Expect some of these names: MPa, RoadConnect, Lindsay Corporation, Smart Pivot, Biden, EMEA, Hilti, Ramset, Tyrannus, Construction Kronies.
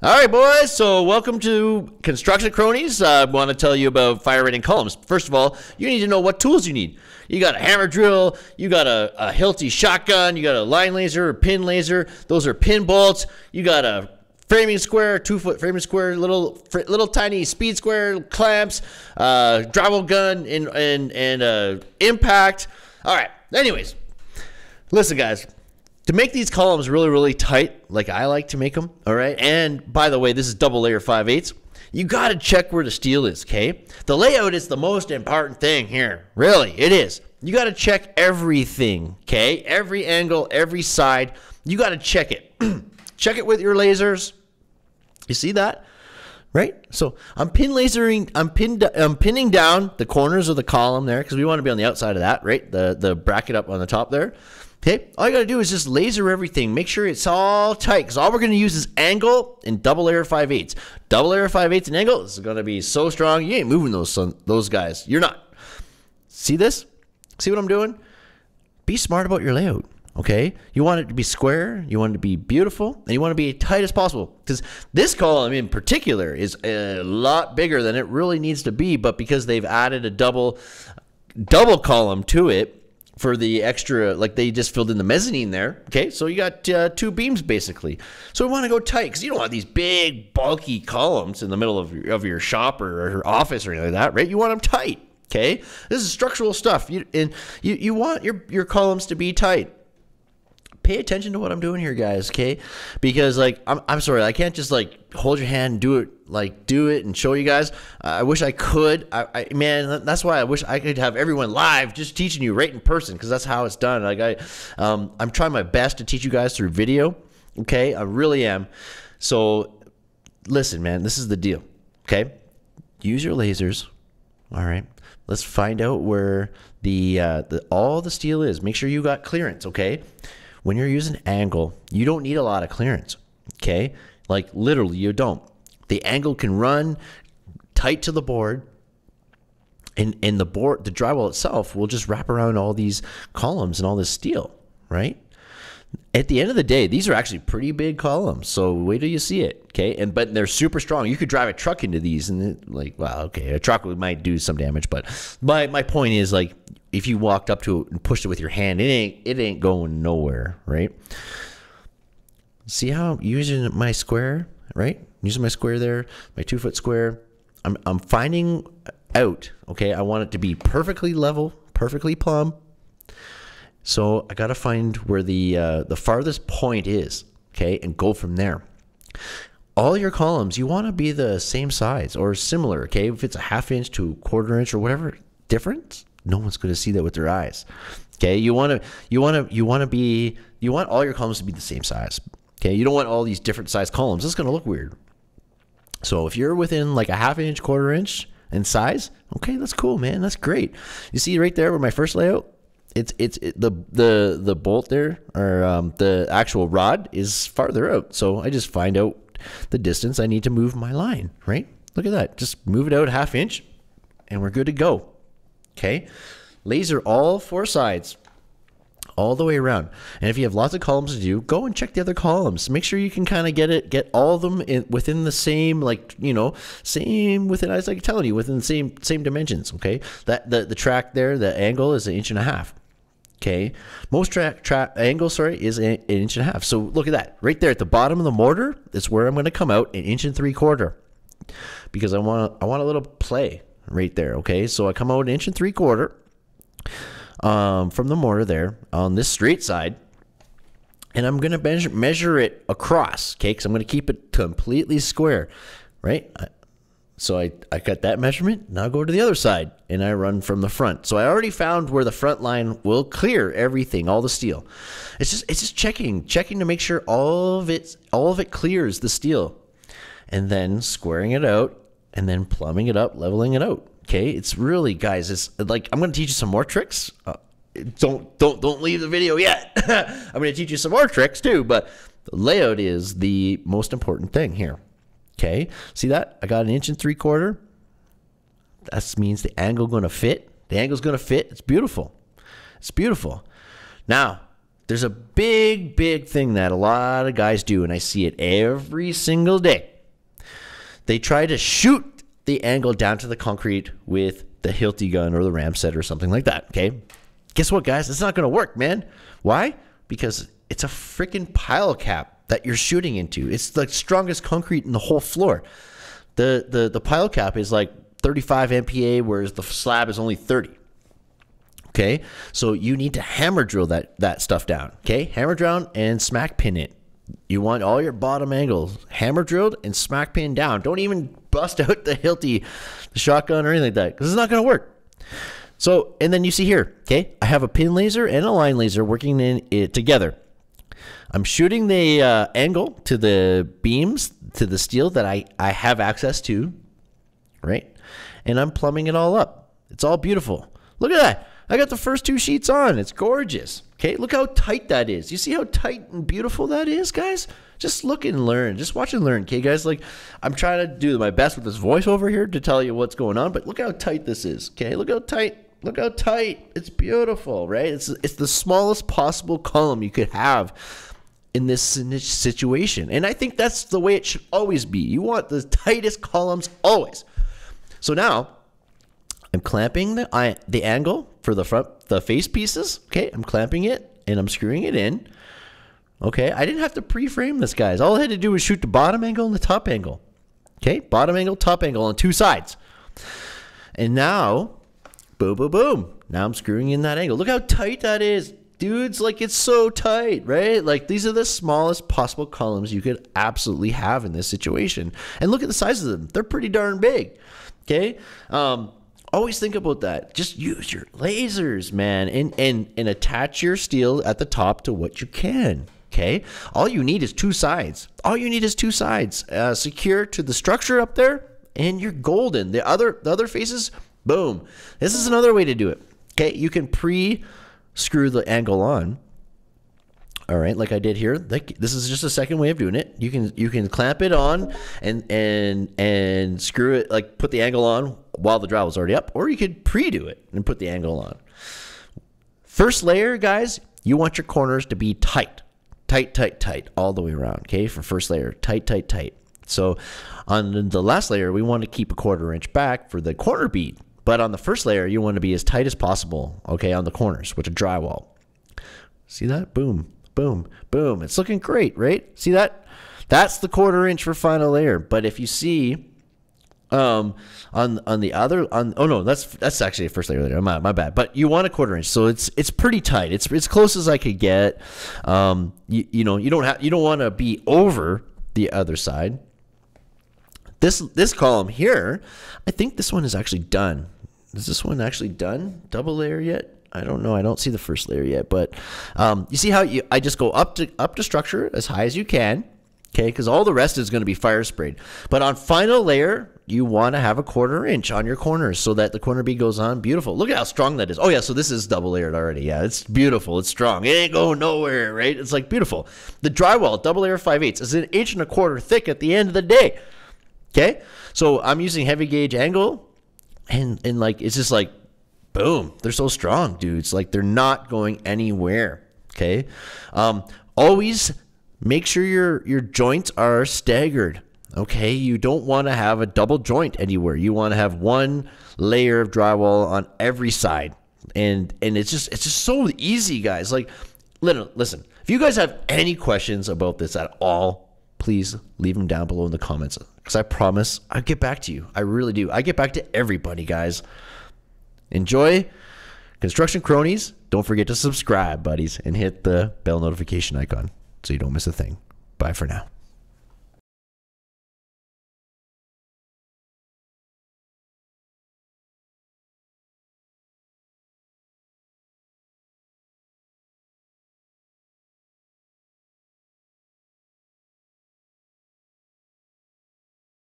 All right, boys, so welcome to Construction Kronies. I want to tell you about fire rating columns. First of all, you need to know what tools you need. You got a hammer drill, you got a Hilti shotgun, you got a line laser, a pin laser. Those are pin bolts. You got a framing square, 2-foot framing square, little tiny speed square, clamps, drywall gun, and impact. All right, anyways, listen, guys. To make these columns really, really tight, like I like to make them, all right? And by the way, this is double layer 5/8. You gotta check where the steel is, okay? The layout is the most important thing here. Really, it is. You gotta check everything, okay? Every angle, every side, you gotta check it. Check it with your lasers. You see that, right? So I'm pin lasering, I'm pinning down the corners of the column there, because we wanna be on the outside of that, right? The bracket up on the top there. Okay, all you gotta do is just laser everything. Make sure it's all tight, because all we're gonna use is angle and double layer 5/8. Double layer 5/8 and angle is gonna be so strong. You ain't moving those guys. You're not. See this? See what I'm doing? Be smart about your layout. Okay, you want it to be square, you want it to be beautiful, and you want it to be tight as possible, because this column in particular is a lot bigger than it really needs to be, but because they've added a double column to it. For the extra, like they just filled in the mezzanine there. Okay, so you got two beams basically. So we want to go tight, because you don't want these big bulky columns in the middle of your shop or your office or anything like that, right? You want them tight. Okay, this is structural stuff. You want your columns to be tight. Pay attention to what I'm doing here, guys. Okay, because like I'm sorry, I can't just like hold your hand and do it and show you guys. I wish I could. Man, that's why I wish I could have everyone live just teaching you right in person, because that's how it's done. Like I'm trying my best to teach you guys through video. Okay, I really am. So listen, man, this is the deal. Okay, use your lasers. All right, let's find out where all the steel is. Make sure you got clearance. Okay, when you're using angle, you don't need a lot of clearance. Okay, like literally you don't. The angle can run tight to the board, and the drywall itself will just wrap around all these columns and all this steel, right? At the end of the day, these are actually pretty big columns, so wait till you see it, okay? But they're super strong. You could drive a truck into these, and like, wow, okay, a truck might do some damage, but my point is, like, if you walked up to it and pushed it with your hand, it ain't going nowhere, right? See how I'm using my square, right? Using my square there, my 2-foot square. I'm finding out, okay? I want it to be perfectly level, perfectly plumb. So I gotta find where the farthest point is, okay? And go from there. All your columns, you wanna be the same size or similar, okay? If it's a 1/2 inch to 1/4 inch or whatever difference, no one's gonna see that with their eyes, okay? You want all your columns to be the same size, okay? You don't want all these different size columns. It's gonna look weird. So if you're within like a 1/2 inch, 1/4 inch in size, okay, that's cool, man. That's great. You see right there with my first layout, the bolt there, or the actual rod is farther out. So I just find out the distance I need to move my line, right? Look at that. Just move it out 1/2 inch and we're good to go. Okay. Laser all four sides, all the way around. And if you have lots of columns to do, go and check the other columns. Make sure you can kind of get all of them within the same, like, you know, within the same dimensions, okay? That the track there, the angle is 1.5 inches. Okay, most angle, sorry, is 1.5 inches. So look at that, right there at the bottom of the mortar. That's where I'm going to come out 1.75 inches, because I want a little play right there. Okay, so I come out 1.75 inches from the mortar there on this straight side, and I'm going to measure it across. Okay, because I'm going to keep it completely square, right? So I cut that measurement, now go to the other side, and I run from the front. So I already found where the front line will clear everything, all the steel. It's just checking to make sure all of it clears the steel, and then squaring it out, and then plumbing it up, leveling it out. Okay, it's really, guys, it's like, I'm going to teach you some more tricks. Don't leave the video yet. I'm going to teach you some more tricks too, but the layout is the most important thing here. Okay, see that? I got 1.75 inches. That means the angle gonna fit. The angle's gonna fit. It's beautiful. It's beautiful. Now, There's a big, big thing that a lot of guys do, and I see it every single day. They try to shoot the angle down to the concrete with the Hilti gun or the Ramset or something like that, okay? Guess what, guys? It's not going to work, man. Why? Because it's a freaking pile cap that you're shooting into. It's the strongest concrete in the whole floor. The pile cap is like 35 MPa, whereas the slab is only 30. Okay, so you need to hammer drill that stuff down. Okay, hammer down and smack pin it. You want all your bottom angles hammer drilled and smack pin down. Don't even bust out the Hilti, the shotgun, or anything like that, because it's not going to work. So, and then you see here, okay, I have a pin laser and a line laser working in it together. I'm shooting the angle to the beams, to the steel that I have access to, right? And I'm plumbing it all up. It's all beautiful. Look at that. I got the first two sheets on. It's gorgeous. Okay, look how tight that is. You see how tight and beautiful that is, guys? Just look and learn. Just watch and learn, okay, guys? Like, I'm trying to do my best with this voiceover here to tell you what's going on, but look how tight this is, okay? Look how tight. Look how tight. It's beautiful, right? It's the smallest possible column you could have in this situation, and I think that's the way it should always be. You want the tightest columns always. So now, I'm clamping the angle for the front, the face pieces. Okay, I'm clamping it and I'm screwing it in. Okay, I didn't have to pre-frame this, guys. All I had to do was shoot the bottom angle and the top angle. Okay, bottom angle, top angle on two sides. And now, boom, boom, boom. Now I'm screwing in that angle. Look how tight that is. Dudes, like, it's so tight, right? Like, these are the smallest possible columns you could absolutely have in this situation. And look at the size of them. They're pretty darn big. Okay? Always think about that. Just use your lasers, man, and attach your steel at the top to what you can, okay? All you need is two sides. All you need is two sides. Secure to the structure up there, and you're golden. The other faces, boom. This is another way to do it, okay? You can pre-screw the angle on, all right, like I did here. This is just a second way of doing it. You can clamp it on and screw it, like put the angle on while the dowel was already up, or you could pre-do it and put the angle on. First layer, guys, you want your corners to be tight, tight, tight, tight, all the way around. Okay, for first layer, tight, tight, tight. So on the last layer, we want to keep a 1/4 inch back for the corner bead, but on the first layer, you want to be as tight as possible. Okay, on the corners with a drywall. See that? Boom. Boom, boom. It's looking great, right? See that? That's the 1/4 inch for final layer. But if you see on the other that's actually a first layer later. My bad. But you want a 1/4 inch, so it's pretty tight. It's close as I could get. You don't want to be over the other side. This column here, I think this one is actually done. Is this one actually done? Double layer yet? I don't know. I don't see the first layer yet, but you see how I just go up to structure as high as you can, okay? Because all the rest is going to be fire sprayed. But on final layer, you want to have a 1/4 inch on your corners so that the corner bead goes on beautiful. Look at how strong that is. Oh yeah, so this is double layered already. Yeah, it's beautiful. It's strong. It ain't going nowhere, right? It's like beautiful. The drywall, double layer 5/8 is 1.25 inches thick at the end of the day, okay? So I'm using heavy gauge angle, and like it's just like, boom, they're so strong, dudes. Like, they're not going anywhere, okay? Always make sure your joints are staggered, okay? You don't want to have a double joint anywhere. You want to have one layer of drywall on every side. And it's just so easy, guys. Like, listen, if you guys have any questions about this at all, please leave them down below in the comments, because I promise I'll get back to you. I really do. I get back to everybody, guys. Enjoy Construction Kronies. Don't forget to subscribe, buddies, and hit the bell notification icon so you don't miss a thing. Bye for now.